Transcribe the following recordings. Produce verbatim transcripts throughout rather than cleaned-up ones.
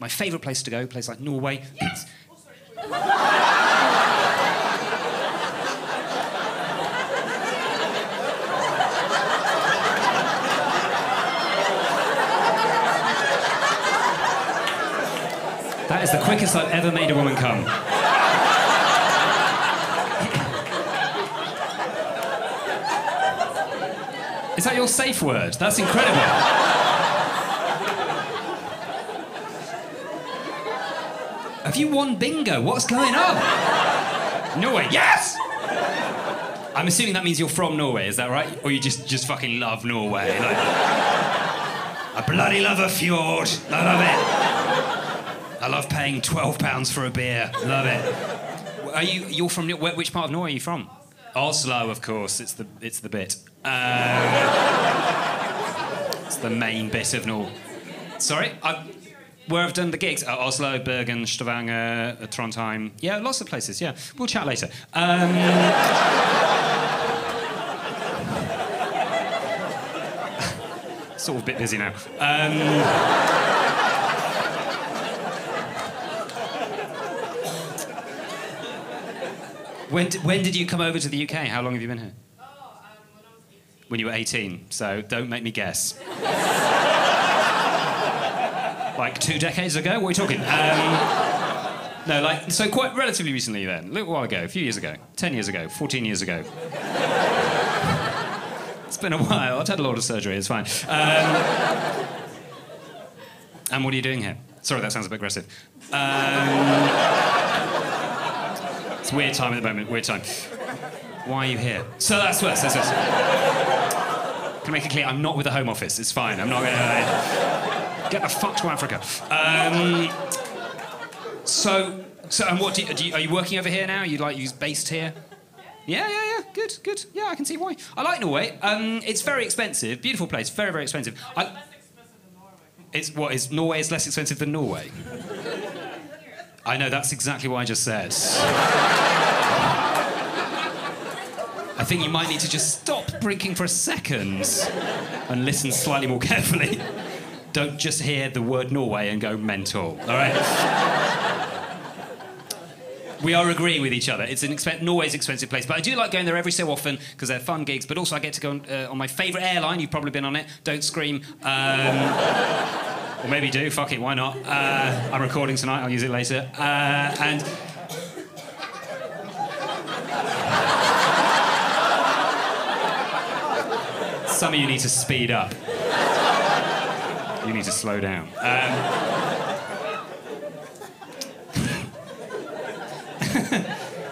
My favourite place to go, a place like Norway. Yes! Oh, sorry. That is the quickest I've ever made a woman come. Is that your safe word? That's incredible. Have you won bingo? What's going on? Norway, yes! I'm assuming that means you're from Norway, is that right? Or you just, just fucking love Norway? Like, I bloody love a fjord. I love it. I love paying twelve pounds for a beer. Love it. Are you, you're from, which part of Norway are you from? Oslo, Oslo of course. It's the, it's the bit. Um, it's the main bit of Norway. Sorry? I, Where I've done the gigs, uh, Oslo, Bergen, Stavanger, uh, Trondheim. Yeah, lots of places, yeah. We'll chat later. Um... sort of a bit busy now. Um... When, when did you come over to the U K? How long have you been here? Oh, um, when I was eighteen. When you were eighteen, so don't make me guess. Like two decades ago? What are you talking? Um, no, like, so quite relatively recently then. A little while ago, a few years ago. Ten years ago, fourteen years ago. It's been a while. I've had a lot of surgery, it's fine. Um, and what are you doing here? Sorry, that sounds a bit aggressive. Um, it's a weird time at the moment, weird time. Why are you here? So that's worse, that's worse. Can I make it clear, I'm not with the Home Office, it's fine. I'm not gonna... Uh, Get the fuck to Africa. Um, so, so, and what do you, do you, are you working over here now? Are you like, you're based here? Yeah, yeah, yeah. Good, good. Yeah, I can see why. I like Norway. Um, it's very expensive. Beautiful place. Very, very expensive. I, it's less expensive than Norway. It's what is Norway is less expensive than Norway. I know. That's exactly what I just said. I think you might need to just stop drinking for a second and listen slightly more carefully. Don't just hear the word Norway and go mental, all right? We are agreeing with each other. It's an expen Norway's expensive place, but I do like going there every so often because they're fun gigs, but also I get to go on, uh, on my favourite airline. You've probably been on it. Don't scream. Um, or maybe do. Fuck it, why not? Uh, I'm recording tonight. I'll use it later. Uh, and... Some of you need to speed up. You need to slow down. Um,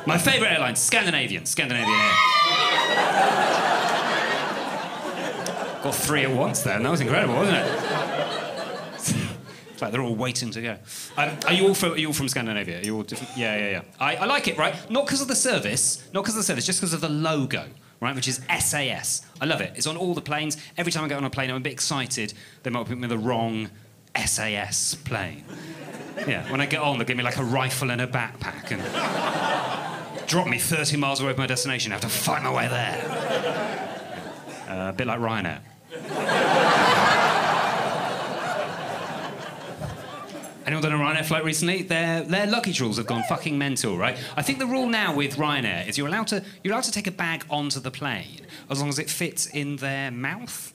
my favourite airline, Scandinavian, Scandinavian Air. Got three at once there, and that was incredible, wasn't it? It's like they're all waiting to go. Um, are you all from? Are you all from Scandinavia? Are you all different? Yeah, yeah, yeah. I, I like it, right? Not because of the service, not because of the service, just because of the logo. Right, which is S A S. I love it. It's on all the planes. Every time I get on a plane, I'm a bit excited. They might put me in the wrong S A S plane. Yeah, when I get on, they'll give me like a rifle and a backpack and drop me thirty miles away from my destination. I have to fight my way there. Uh, a bit like Ryanair. Anyone done a Ryanair flight recently? Their, their luggage rules have gone fucking mental, right? I think the rule now with Ryanair is you're allowed to you're allowed to take a bag onto the plane as long as it fits in their mouth.